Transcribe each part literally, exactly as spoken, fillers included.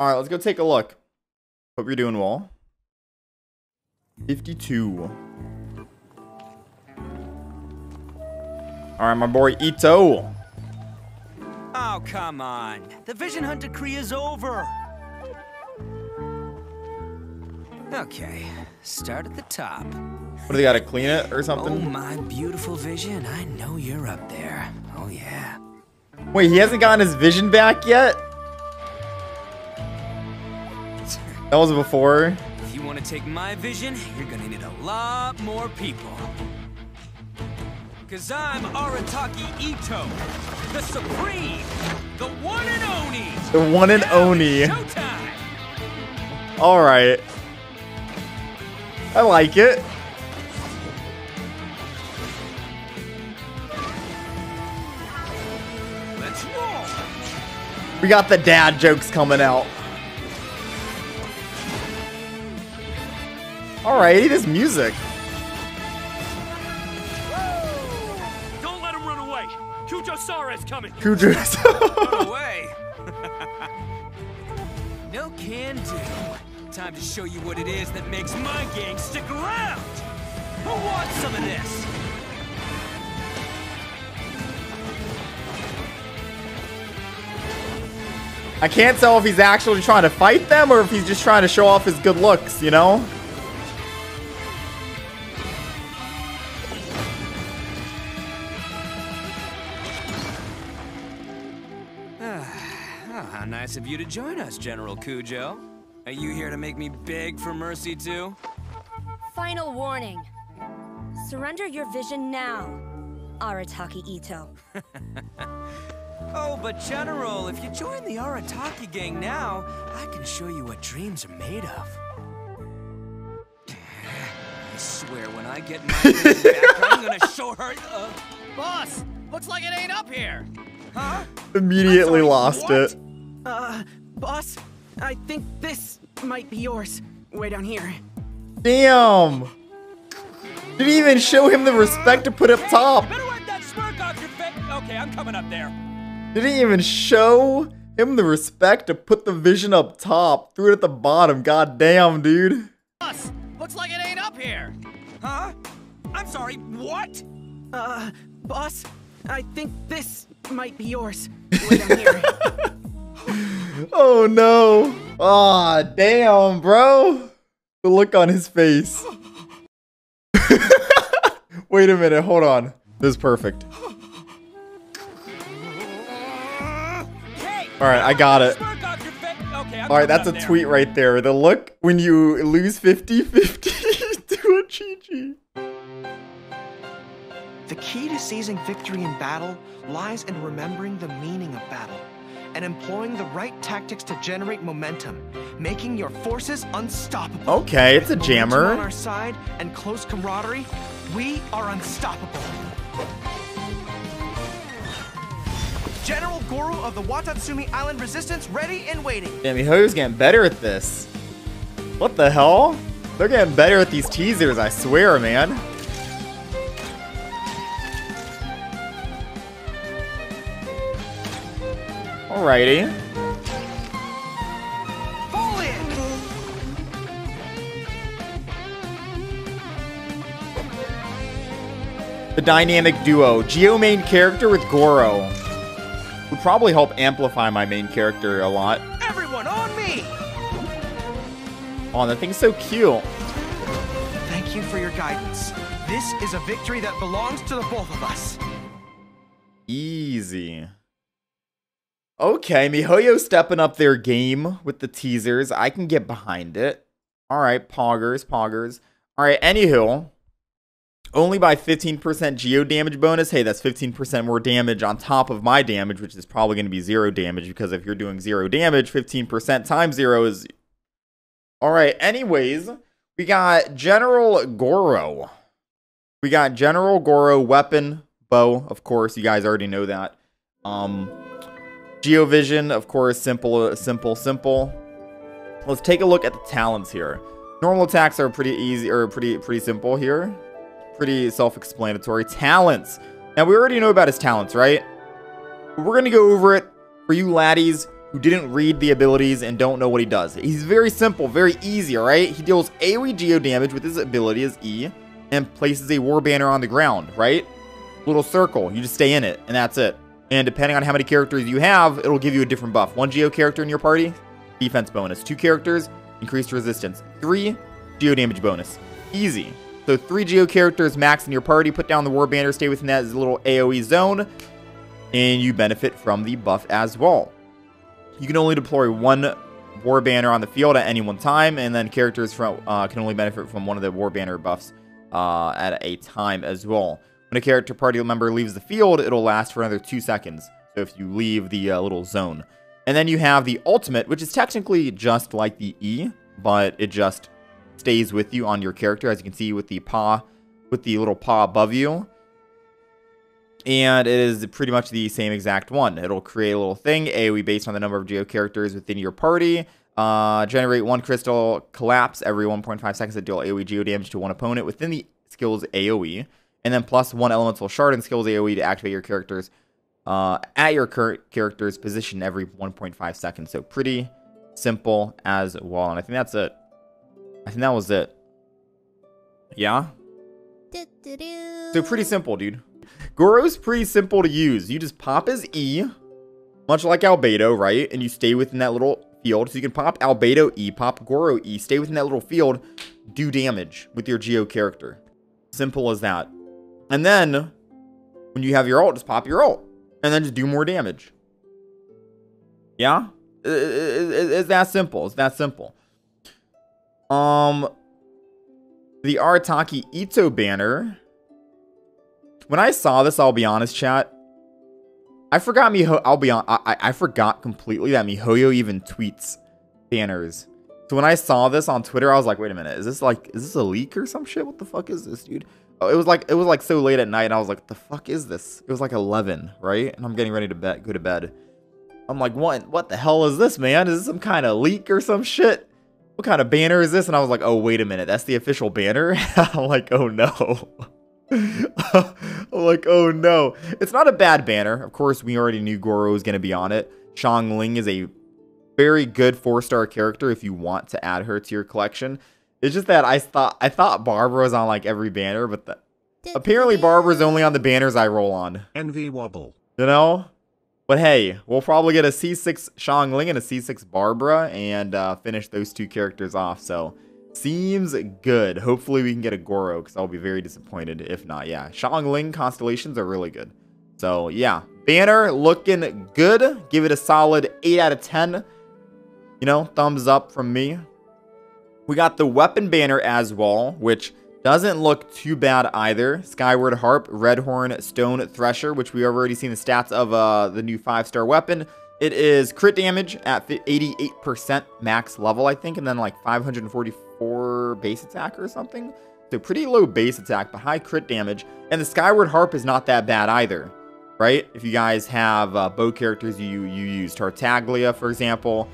Alright, let's go take a look. Hope you're doing well. fifty-two. Alright, my boy Itto. Oh, come on. The Vision Hunt decree is over. Okay, start at the top. What, do they gotta clean it or something? Oh, my beautiful Vision. I know you're up there. Oh, yeah. Wait, he hasn't gotten his vision back yet? That was before. If you want to take my vision, you're gonna need a lot more people. Cause I'm Arataki Itto, the Supreme, the one and only. The one and only. All right. I like it. Let's roll. We got the dad jokes coming out. Alrighty, this music. Don't let him run away. Kujosaurus coming. Kujosaurus. Run away. No can do. Time to show you what it is that makes my gang stick around. Who wants some of this? I can't tell if he's actually trying to fight them or if he's just trying to show off his good looks, you know? Nice of you to join us, General Kujou. Are you here to make me beg for mercy too? Final warning. Surrender your vision now, Arataki Itto. Oh, but General, if you join the Arataki gang now, I can show you what dreams are made of. I swear when I get my vision back, I'm gonna show her... Uh... Boss, looks like it ain't up here. Huh? Immediately lost what? it. Uh, boss, I think this might be yours. Way down here. Damn! Didn't even show him the respect to put up top. Hey, you better wipe that smirk off your face. Okay, I'm coming up there. Didn't even show him the respect to put the vision up top. Threw it at the bottom. God damn, dude. Boss, looks like it ain't up here. Huh? I'm sorry. What? Uh, boss, I think this might be yours. Way down here. Oh no. Aw, oh, damn, bro. The look on his face. Wait a minute, hold on. This is perfect. Alright, I got it. Alright, that's a tweet right there. The look when you lose fifty fifty to a Chi-Chi. The key to seizing victory in battle lies in remembering the meaning of battle and employing the right tactics to generate momentum, making your forces unstoppable. Okay, it's a jammer. With momentum on our side and close camaraderie, we are unstoppable. General Gorou of the Watatsumi Island Resistance, ready and waiting. Damn, MiHoYo's getting better at this. What the hell? They're getting better at these teasers, I swear, man. Alrighty. The dynamic duo. Geo main character with Gorou. Would probably help amplify my main character a lot. Everyone on me! Oh, that thing's so cute. Thank you for your guidance. This is a victory that belongs to the both of us. Easy. Okay, MiHoYo stepping up their game with the teasers. I can get behind it. All right, poggers, poggers. All right, anywho, only by fifteen percent geo damage bonus. Hey, that's fifteen percent more damage on top of my damage, which is probably going to be zero damage because if you're doing zero damage, fifteen percent times zero is... All right, anyways, we got General Gorou. We got General Gorou, weapon, bow, of course. You guys already know that. Um... Geovision, of course, simple, simple, simple. Let's take a look at the talents here. Normal attacks are pretty easy, or pretty, pretty simple here. Pretty self-explanatory. Talents. Now, we already know about his talents, right? We're going to go over it for you laddies who didn't read the abilities and don't know what he does. He's very simple, very easy, alright? He deals AoE Geo damage with his ability as E and places a war banner on the ground, right? Little circle, you just stay in it, and that's it. And depending on how many characters you have, it'll give you a different buff. One Geo character in your party, defense bonus. Two characters, increased resistance. Three, Geo damage bonus. Easy. So three Geo characters max in your party, put down the war banner, stay within that little AoE zone, and you benefit from the buff as well. You can only deploy one war banner on the field at any one time, and then characters from, uh, can only benefit from one of the war banner buffs uh, at a time as well. When a character party member leaves the field, it'll last for another two seconds. So if you leave the uh, little zone. And then you have the ultimate, which is technically just like the E, but it just stays with you on your character, as you can see with the paw, with the little paw above you. And it is pretty much the same exact one. It'll create a little thing, AoE based on the number of Geo characters within your party. Uh, generate one crystal collapse every one point five seconds to deal AoE Geo damage to one opponent within the skill's AoE. And then plus one elemental shard and skill's AoE to activate your characters uh, at your current character's position every one point five seconds. So pretty simple as well. And I think that's it. I think that was it. Yeah? So pretty simple, dude. Gorou's pretty simple to use. You just pop his E, much like Albedo, right? And you stay within that little field. So you can pop Albedo E, pop Gorou E, stay within that little field, do damage with your Geo character. Simple as that. And then, when you have your ult, just pop your ult. And then just do more damage. Yeah? It's that simple. It's that simple. Um, the Arataki Itto banner... When I saw this, I'll be honest, chat. I forgot MiHoYo. I'll be on. I I forgot completely that MiHoYo even tweets banners. So when I saw this on Twitter, I was like, wait a minute, is this like is this a leak or some shit? What the fuck is this, dude? Oh, it was like it was like so late at night. And I was like, what the fuck is this? It was like eleven, right? And I'm getting ready to bed, go to bed. I'm like, what? What the hell is this, man? Is this some kind of leak or some shit? What kind of banner is this? And I was like, oh wait a minute, that's the official banner. I'm like, oh no. I'm like, oh no. It's not a bad banner. Of course, we already knew Gorou was going to be on it. Xiangling is a very good four-star character if you want to add her to your collection. It's just that I thought I thought Barbara was on like every banner, but the, apparently Barbara's only on the banners I roll on. Envy wobble. You know? But hey, we'll probably get a C six Xiangling and a C six Barbara and uh, finish those two characters off, so... Seems good. Hopefully we can get a Gorou, because I'll be very disappointed if not. Yeah, Xiangling constellations are really good. So yeah, banner looking good. Give it a solid eight out of ten. You know, thumbs up from me. We got the weapon banner as well, which doesn't look too bad either. Skyward Harp, Redhorn Stonethresher, which we already seen the stats of uh, the new five-star weapon. It is crit damage at eighty-eight percent max level, I think, and then like five hundred forty-four base attack or something. So pretty low base attack, but high crit damage. And the Skyward Harp is not that bad either, right? If you guys have uh, bow characters, you, you use Tartaglia, for example.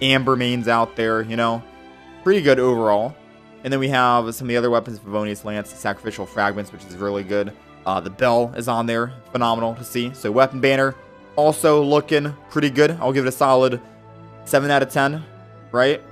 Amber mains out there, you know. Pretty good overall. And then we have some of the other weapons, Favonius Lance, Sacrificial Fragments, which is really good. Uh, the bell is on there. Phenomenal to see. So weapon banner. Also looking pretty good. I'll give it a solid seven out of ten, right?